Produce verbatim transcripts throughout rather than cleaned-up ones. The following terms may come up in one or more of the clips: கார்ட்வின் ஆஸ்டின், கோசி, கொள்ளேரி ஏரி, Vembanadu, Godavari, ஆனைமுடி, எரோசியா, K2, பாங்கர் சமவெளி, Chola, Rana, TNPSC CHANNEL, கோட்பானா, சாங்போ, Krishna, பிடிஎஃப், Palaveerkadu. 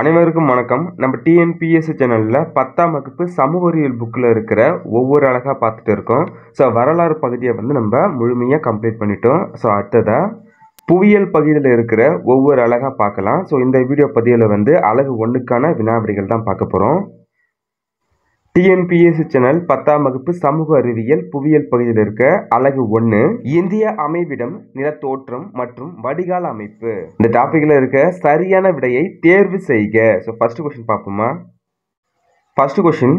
அனைவருக்கும் வணக்கம். நம்ம டிஎன்பிஎஸ்சி சேனலில் பத்தாம் வகுப்பு சமூகவியல் புக்கில் இருக்கிற ஒவ்வொரு அழகாக பார்த்துட்டு இருக்கோம். ஸோ வரலாறு பகுதியை வந்து நம்ம முழுமையாக கம்ப்ளீட் பண்ணிட்டோம். ஸோ அடுத்ததாக புவியியல் பகுதியில் இருக்கிற ஒவ்வொரு அழகாக பார்க்கலாம். ஸோ இந்த வீடியோ பதிவில் வந்து அழகு ஒன்றுக்கான வினாவிடைகள் தான் பார்க்க போகிறோம். டிஎன்பிஎஸ்சி சேனல் பத்தாம் வகுப்பு சமூக அறிவியல் புவியியல் பகுதியில் இருக்க அழகு ஒன்று, இந்திய அமைவிடம், நிலத்தோற்றம் மற்றும் வடிகால அமைப்பு. இந்த டாபிக்ல இருக்க சரியான விடையை தேர்வு செய்க. ஸோ ஃபர்ஸ்ட் கொஸ்டின் பார்ப்போமா? ஃபர்ஸ்ட் கொஸ்டின்,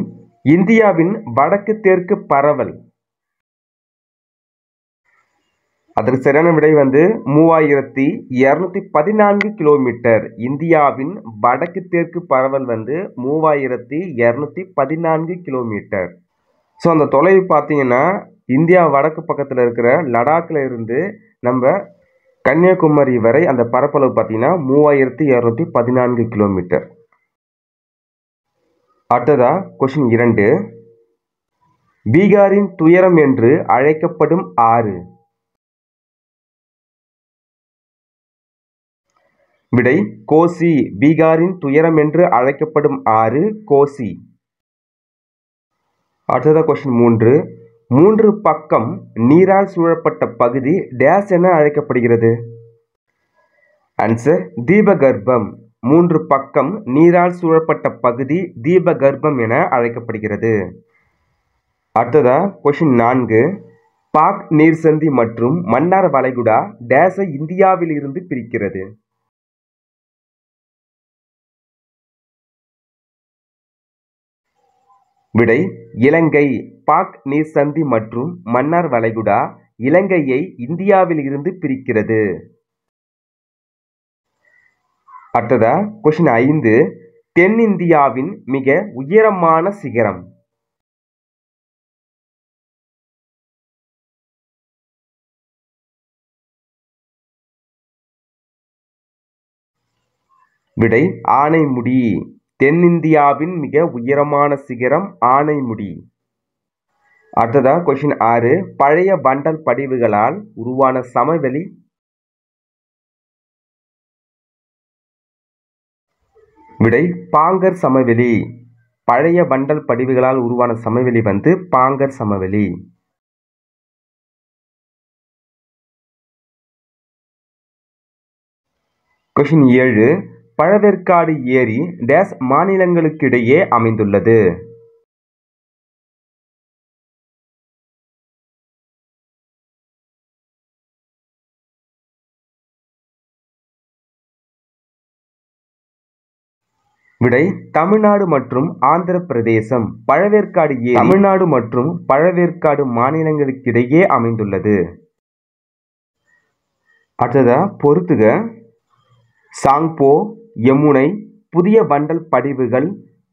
இந்தியாவின் வடக்கு தெற்கு பரவல். அதற்கு சரியான விடை வந்து மூவாயிரத்தி இரநூத்தி பதினான்கு கிலோமீட்டர். இந்தியாவின் வடக்கு தெற்கு பரவல் வந்து மூவாயிரத்தி இரநூத்தி பதினான்கு கிலோமீட்டர். ஸோ அந்த தொலைவு பார்த்தீங்கன்னா இந்தியா வடக்கு பக்கத்தில் இருக்கிற லடாக்கில் இருந்து நம்ம கன்னியாகுமரி வரை அந்த பரப்பளவு பார்த்தீங்கன்னா மூவாயிரத்தி இரநூத்தி பதினான்கு கிலோமீட்டர். அடுத்ததா கொஸ்டின் இரண்டு, பீகாரின் துயரம் என்று அழைக்கப்படும் ஆறு. விடை கோசி. பீகாரின் துயரம் என்று அழைக்கப்படும் ஆறு கோசி. அடுத்ததா கொஸ்டின் மூன்று, மூன்று பக்கம் நீரால் சூழப்பட்ட பகுதி டேஸ் என அழைக்கப்படுகிறது. ஆன்சர் தீபகர்ப்பம். மூன்று பக்கம் நீரால் சூழப்பட்ட பகுதி தீபகர்ப்பம் என அழைக்கப்படுகிறது. அடுத்ததா கொஸ்டின் நான்கு, பாக் நீர்சந்தி மற்றும் மன்னார் வளைகுடா டேஸை இந்தியாவில் இருந்து பிரிக்கிறது. விடை இலங்கை. பாக் நீர்சந்தி மற்றும் மன்னார் வளைகுடா இலங்கையை இந்தியாவில் இருந்து பிரிக்கிறது. அடுத்ததா கொஸ்டின் ஐந்து, தென்னிந்தியாவின் மிக உயரமான சிகரம். விடை ஆனைமுடி. தென்னிந்தியாவின் மிக உயரமான சிகரம் ஆனைமுடி. அடுத்ததா கொஸ்டின் ஆறு, பழைய வண்டல் படிவுகளால் உருவான சமவெளி. விடை பாங்கர் சமவெளி. பழைய வண்டல் படிவுகளால் உருவான சமவெளி வந்து பாங்கர் சமவெளி. கொஸ்டின் ஏழு, பழவேற்காடு ஏரி டேஸ் மாநிலங்களுக்கிடையே அமைந்துள்ளது. விடை தமிழ்நாடு மற்றும் ஆந்திர பிரதேசம். பழவேற்காடு ஏரி தமிழ்நாடு மற்றும் பழவேற்காடு மாநிலங்களுக்கிடையே அமைந்துள்ளது. அடுத்ததா பொறுத்துக, சாங்போ, யமுனை, புதிய வண்டல் படிவுகள்,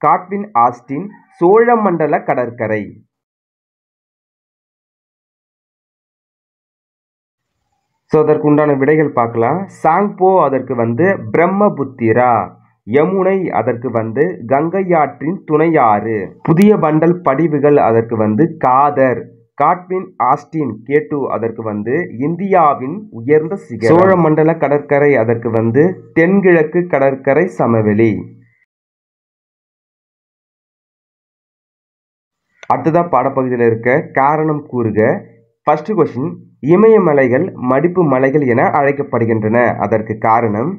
கார்ட்வின் ஆஸ்டின், சோழ மண்டல கடற்கரை. ஸோ அதற்குண்டான விடைகள் பார்க்கலாம். சாங்போ அதற்கு வந்து பிரம்மபுத்திரா, யமுனை அதற்கு வந்து கங்கையாற்றின் துணையாறு, புதிய வண்டல் படிவுகள் அதற்கு வந்து காதர், கார்ட்வின் ஆஸ்டின் கே டூ அதற்கு வந்து இந்தியாவின் உயர்ந்த சிகரம், சோழ மண்டல கடற்கரை அதற்கு வந்து தென்கிழக்கு கடற்கரை சமவெளி. அடுத்ததா பாடப்பகுதியில் இருக்க காரணம் கூறுக. ஃபர்ஸ்ட் கொஸ்டின், இமயமலைகள் மடிப்பு மலைகள் என அழைக்கப்படுகின்றன. அதற்கு காரணம்,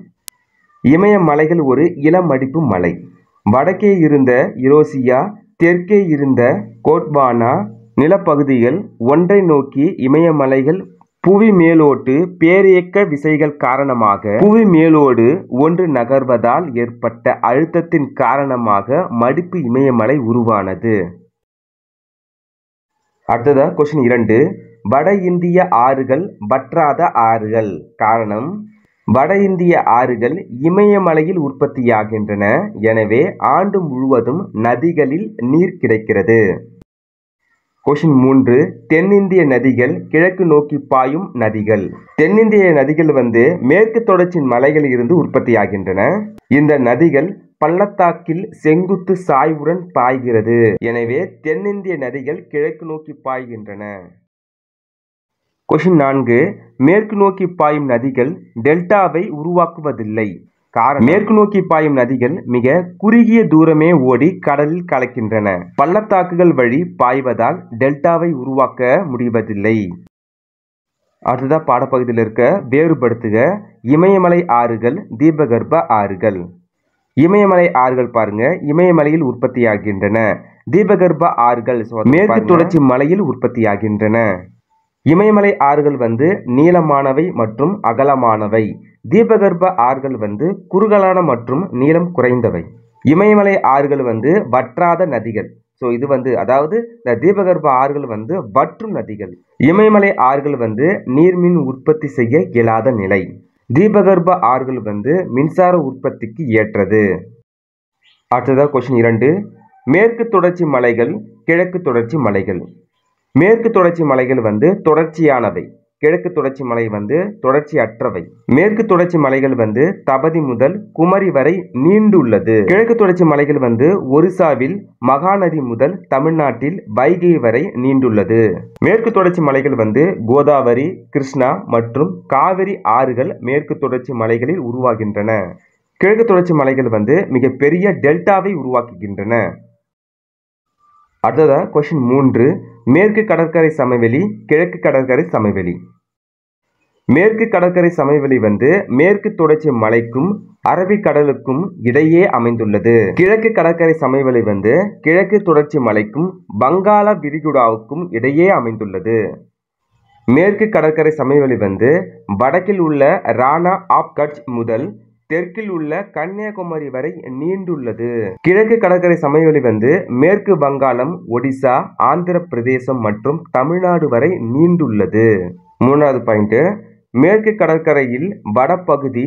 இமயமலைகள் ஒரு இளமடிப்பு மலை. வடக்கே இருந்த எரோசியா, தெற்கே இருந்த கோட்பானா நிலப்பகுதிகள் ஒன்றை நோக்கி இமயமலைகள் புவி மேலோட்டு பேரியக்க விசைகள் காரணமாக புவி மேலோடு ஒன்று நகர்வதால் ஏற்பட்ட அழுத்தத்தின் காரணமாக மடிப்பு இமயமலை உருவானது. அடுத்ததா கொஸ்டின் இரண்டு, வட இந்திய ஆறுகள் வற்றாத ஆறுகள். காரணம், வட இந்திய ஆறுகள் இமயமலையில் உற்பத்தியாகின்றன. எனவே ஆண்டு முழுவதும் நதிகளில் நீர் கிடைக்கிறது. கொஸ்டின் மூன்று, தென்னிந்திய நதிகள் கிழக்கு நோக்கி பாயும் நதிகள். தென்னிந்திய நதிகள் வந்து மேற்கு தொடர்ச்சி மலைகளில் இருந்து உற்பத்தியாகின்றன. இந்த நதிகள் பள்ளத்தாக்கில் செங்குத்து சாய்வுடன் பாய்கிறது. எனவே தென்னிந்திய நதிகள் கிழக்கு நோக்கி பாய்கின்றன. கொஸ்டின் நான்கு, மேற்கு நோக்கி பாயும் நதிகள் டெல்டாவை உருவாக்குவதில்லை. காரணம் மேற்கு நோக்கி பாயும் நதிகள் மிக குறுகிய தூரமே ஓடி கடலில் கலக்கின்றன. பள்ளத்தாக்குகள் வழி பாய்வதால் டெல்டாவை உருவாக்க முடிவதில்லை. அடுத்ததா பாடப்பகுதியில் இருக்க வேறுபடுத்துக இமயமலை ஆறுகள், தீபகர்ப ஆறுகள். இமயமலை ஆறுகள் பாருங்க, இமயமலையில் உற்பத்தியாகின்றன. தீபகர்ப ஆறுகள் மேற்கு தொடர்ச்சி மலையில் உற்பத்தியாகின்றன. இமயமலை ஆறுகள் வந்து நீளமானவை மற்றும் அகலமானவை. தீபகர்ப ஆறுகள் வந்து குறுகலான மற்றும் நீளம் குறைந்தவை. இமயமலை ஆறுகள் வந்து வற்றாத நதிகள். ஸோ இது வந்து அதாவது இந்த தீபகர்ப ஆறுகள் வந்து வற்றும் நதிகள். இமயமலை ஆறுகள் வந்து நீர்மின் உற்பத்தி செய்ய இயலாத நிலை. தீபகர்ப ஆறுகள் வந்து மின்சார உற்பத்திக்கு ஏற்றது. அடுத்ததாக கொஸ்டின் இரண்டு, மேற்கு தொடர்ச்சி மலைகள், கிழக்கு தொடர்ச்சி மலைகள். மேற்கு தொடர்ச்சி மலைகள் வந்து தொடர்ச்சியானவை. கிழக்கு தொடர்ச்சி மலை வந்து தொடர்ச்சி அற்றவை. மேற்கு தொடர்ச்சி மலைகள் வந்து தபதி முதல் குமரி வரை நீண்டுள்ளது. கிழக்கு தொடர்ச்சி மலைகள் வந்து ஒரிசாவில் மகாநதி முதல் தமிழ்நாட்டில் வைகை வரை நீண்டுள்ளது. மேற்கு தொடர்ச்சி மலைகள் வந்து கோதாவரி, கிருஷ்ணா மற்றும் காவிரி ஆறுகள் மேற்கு தொடர்ச்சி மலைகளில் உருவாகின்றன. கிழக்கு தொடர்ச்சி மலைகள் வந்து மிகப்பெரிய டெல்டாவை உருவாக்குகின்றன. அடுத்ததாக கொஸ்டின் மூன்று, மேற்கு கடற்கரை சமவெளி, கிழக்கு கடற்கரை சமவெளி. மேற்கு கடற்கரை சமவெளி வந்து மேற்கு தொடர்ச்சி மலைக்கும் அரபிக்கடலுக்கும் இடையே அமைந்துள்ளது. கிழக்கு கடற்கரை சமவெளி வந்து கிழக்கு தொடர்ச்சி மலைக்கும் வங்காள விரிகுடாவுக்கும் இடையே அமைந்துள்ளது. மேற்கு கடற்கரை சமவெளி வந்து வடக்கில் உள்ள ராணா ஆப் கட்ச் முதல் தெற்கில் உள்ள கன்னியாகுமரி வரை நீண்டுள்ளது. கிழக்கு கடற்கரை சமவெளி வந்து மேற்கு வங்காளம், ஒடிசா, ஆந்திர பிரதேசம் மற்றும் தமிழ்நாடு வரை நீண்டுள்ளது. மூணாவது பாயிண்ட், மேற்கு கடற்கரையில் வடபகுதி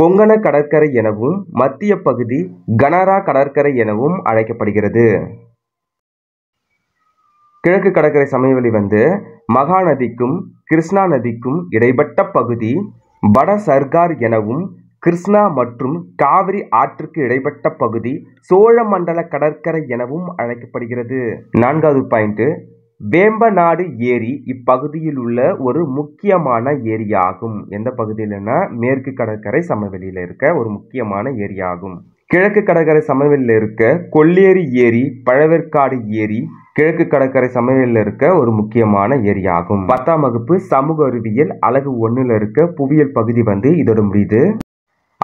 கொங்கண கடற்கரை எனவும் மத்திய பகுதி கனரா கடற்கரை எனவும் அழைக்கப்படுகிறது. கிழக்கு கடற்கரை சமவெளி வந்து மகாநதிக்கும் கிருஷ்ணா நதிக்கும் இடைப்பட்ட பகுதி வட சர்கார் எனவும் கிருஷ்ணா மற்றும் காவிரி ஆற்றுக்கு இடைப்பட்ட பகுதி சோழ மண்டல கடற்கரை எனவும் அழைக்கப்படுகிறது. நான்காவது பாயிண்ட், வேம்பநாடு ஏரி இப்பகுதியில் உள்ள ஒரு முக்கியமான ஏரியாகும். எந்த பகுதியிலன்னா மேற்கு கடற்கரை சமவெளியில் இருக்க ஒரு முக்கியமான ஏரியாகும். கிழக்கு கடற்கரை சமவெளியில் இருக்க கொள்ளேரி ஏரி, பழவேற்காடு ஏரி கிழக்கு கடற்கரை சமவெளியில் இருக்க ஒரு முக்கியமான ஏரியாகும். பத்தாம் வகுப்பு சமூக அறிவியல் அலகு ஒன்றில் இருக்க புவியியல் பகுதி வந்து இதோட முடியுது.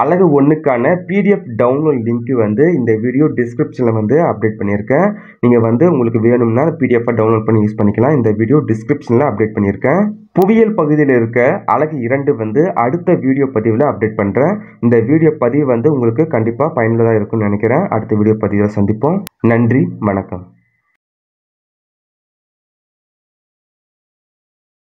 அலகு ஒன்றுக்கான பிடிஎஃப் டவுன்லோட் லிங்க்கு வந்து இந்த வீடியோ டிஸ்கிரிப்ஷனில் வந்து அப்டேட் பண்ணியிருக்கேன். நீங்கள் வந்து உங்களுக்கு வேணும்னா பிடிஎஃபாக டவுன்லோட் பண்ணி யூஸ் பண்ணிக்கலாம். இந்த வீடியோ டிஸ்கிரிப்ஷனில் அப்டேட் பண்ணியிருக்கேன். புவியியல் பகுதியில் இருக்க அலகு இரண்டு வந்து அடுத்த வீடியோ பதிவில் அப்டேட் பண்ணுறேன். இந்த வீடியோ பதிவு வந்து உங்களுக்கு கண்டிப்பாக பயனுள்ளதாக இருக்கும்னு நினைக்கிறேன். அடுத்த வீடியோ பதிவில் சந்திப்போம். நன்றி, வணக்கம்.